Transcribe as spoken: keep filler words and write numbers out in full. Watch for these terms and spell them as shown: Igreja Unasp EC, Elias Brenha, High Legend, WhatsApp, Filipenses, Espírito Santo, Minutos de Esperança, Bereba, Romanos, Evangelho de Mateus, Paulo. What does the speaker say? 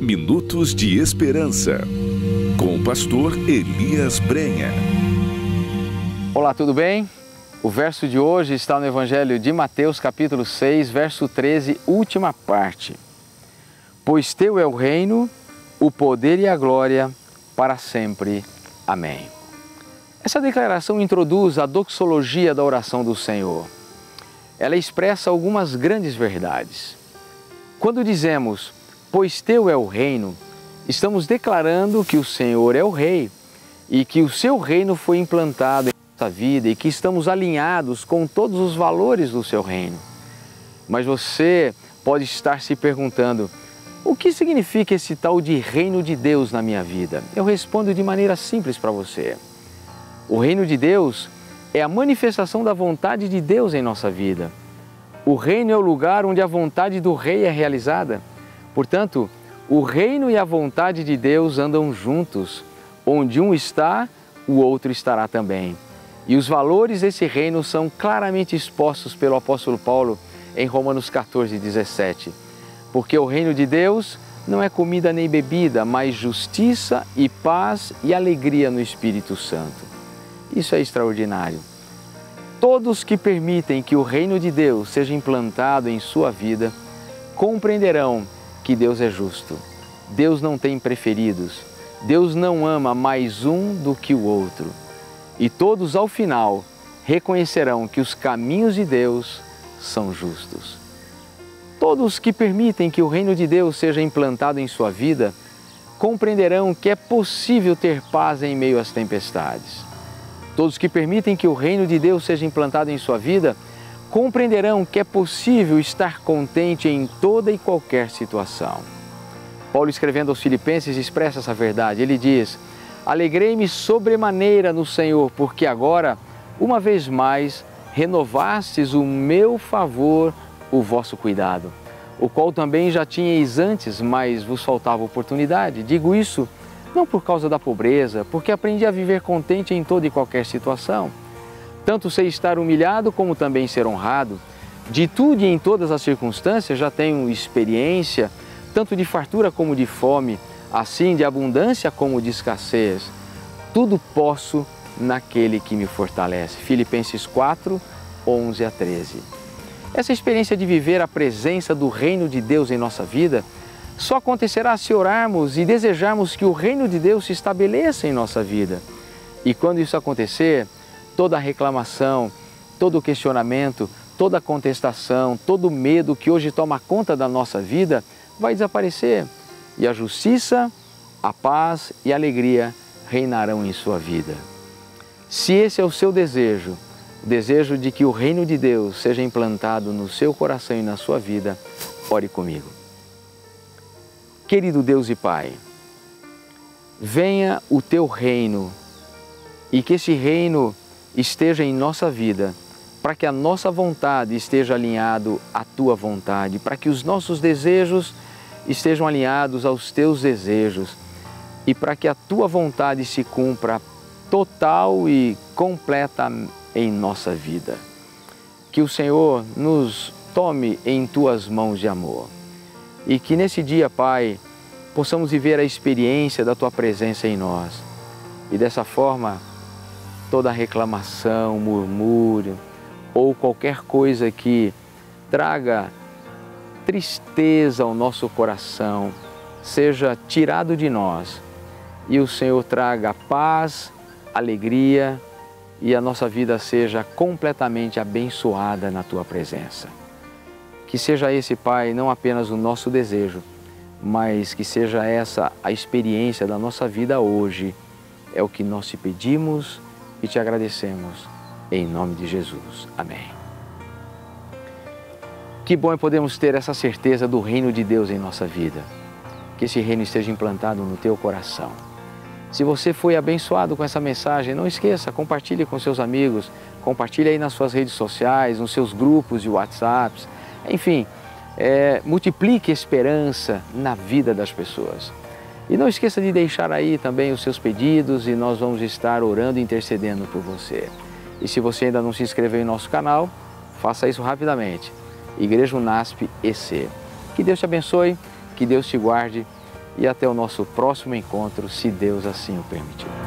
Minutos de Esperança, com o pastor Elias Brenha. Olá, tudo bem? O verso de hoje está no Evangelho de Mateus, capítulo seis, verso treze, última parte. Pois teu é o reino, o poder e a glória para sempre. Amém. Essa declaração introduz a doxologia da oração do Senhor. Ela expressa algumas grandes verdades. Quando dizemos, pois teu é o reino, estamos declarando que o Senhor é o Rei e que o seu reino foi implantado em nossa vida e que estamos alinhados com todos os valores do seu reino. Mas você pode estar se perguntando, o que significa esse tal de reino de Deus na minha vida? Eu respondo de maneira simples para você. O reino de Deus é a manifestação da vontade de Deus em nossa vida. O reino é o lugar onde a vontade do Rei é realizada. Portanto, o reino e a vontade de Deus andam juntos. Onde um está, o outro estará também. E os valores desse reino são claramente expostos pelo apóstolo Paulo em Romanos quatorze, dezessete. Porque o reino de Deus não é comida nem bebida, mas justiça e paz e alegria no Espírito Santo. Isso é extraordinário. Todos que permitem que o reino de Deus seja implantado em sua vida compreenderão que Deus é justo. Deus não tem preferidos. Deus não ama mais um do que o outro. E todos, ao final, reconhecerão que os caminhos de Deus são justos. Todos que permitem que o reino de Deus seja implantado em sua vida compreenderão que é possível ter paz em meio às tempestades. Todos que permitem que o reino de Deus seja implantado em sua vida compreenderão que é possível estar contente em toda e qualquer situação. Paulo, escrevendo aos Filipenses, expressa essa verdade. Ele diz, alegrei-me sobremaneira no Senhor, porque agora, uma vez mais, renovastes o meu favor, o vosso cuidado, o qual também já tinhais antes, mas vos faltava oportunidade. Digo isso não por causa da pobreza, porque aprendi a viver contente em toda e qualquer situação. Tanto sei estar humilhado como também ser honrado. De tudo e em todas as circunstâncias já tenho experiência, tanto de fartura como de fome, assim de abundância como de escassez. Tudo posso naquele que me fortalece. Filipenses quatro, onze a treze. Essa experiência de viver a presença do reino de Deus em nossa vida só acontecerá se orarmos e desejarmos que o reino de Deus se estabeleça em nossa vida. E quando isso acontecer, toda reclamação, todo questionamento, toda contestação, todo medo que hoje toma conta da nossa vida vai desaparecer. E a justiça, a paz e a alegria reinarão em sua vida. Se esse é o seu desejo, o desejo de que o reino de Deus seja implantado no seu coração e na sua vida, ore comigo. Querido Deus e Pai, venha o Teu reino e que esse reino esteja em nossa vida, para que a nossa vontade esteja alinhada à Tua vontade, para que os nossos desejos estejam alinhados aos Teus desejos e para que a Tua vontade se cumpra total e completa em nossa vida. Que o Senhor nos tome em Tuas mãos de amor. E que nesse dia, Pai, possamos viver a experiência da Tua presença em nós. E dessa forma, toda reclamação, murmúrio ou qualquer coisa que traga tristeza ao nosso coração, seja tirado de nós. E o Senhor traga paz, alegria e a nossa vida seja completamente abençoada na Tua presença. Que seja esse, Pai, não apenas o nosso desejo, mas que seja essa a experiência da nossa vida hoje. É o que nós te pedimos e te agradecemos, em nome de Jesus. Amém. Que bom é podermos ter essa certeza do reino de Deus em nossa vida. Que esse reino esteja implantado no teu coração. Se você foi abençoado com essa mensagem, não esqueça, compartilhe com seus amigos, compartilhe aí nas suas redes sociais, nos seus grupos de WhatsApps. Enfim, é, multiplique esperança na vida das pessoas. E não esqueça de deixar aí também os seus pedidos e nós vamos estar orando e intercedendo por você. E se você ainda não se inscreveu em nosso canal, faça isso rapidamente. Igreja Unasp E C. Que Deus te abençoe, que Deus te guarde e até o nosso próximo encontro, se Deus assim o permitir.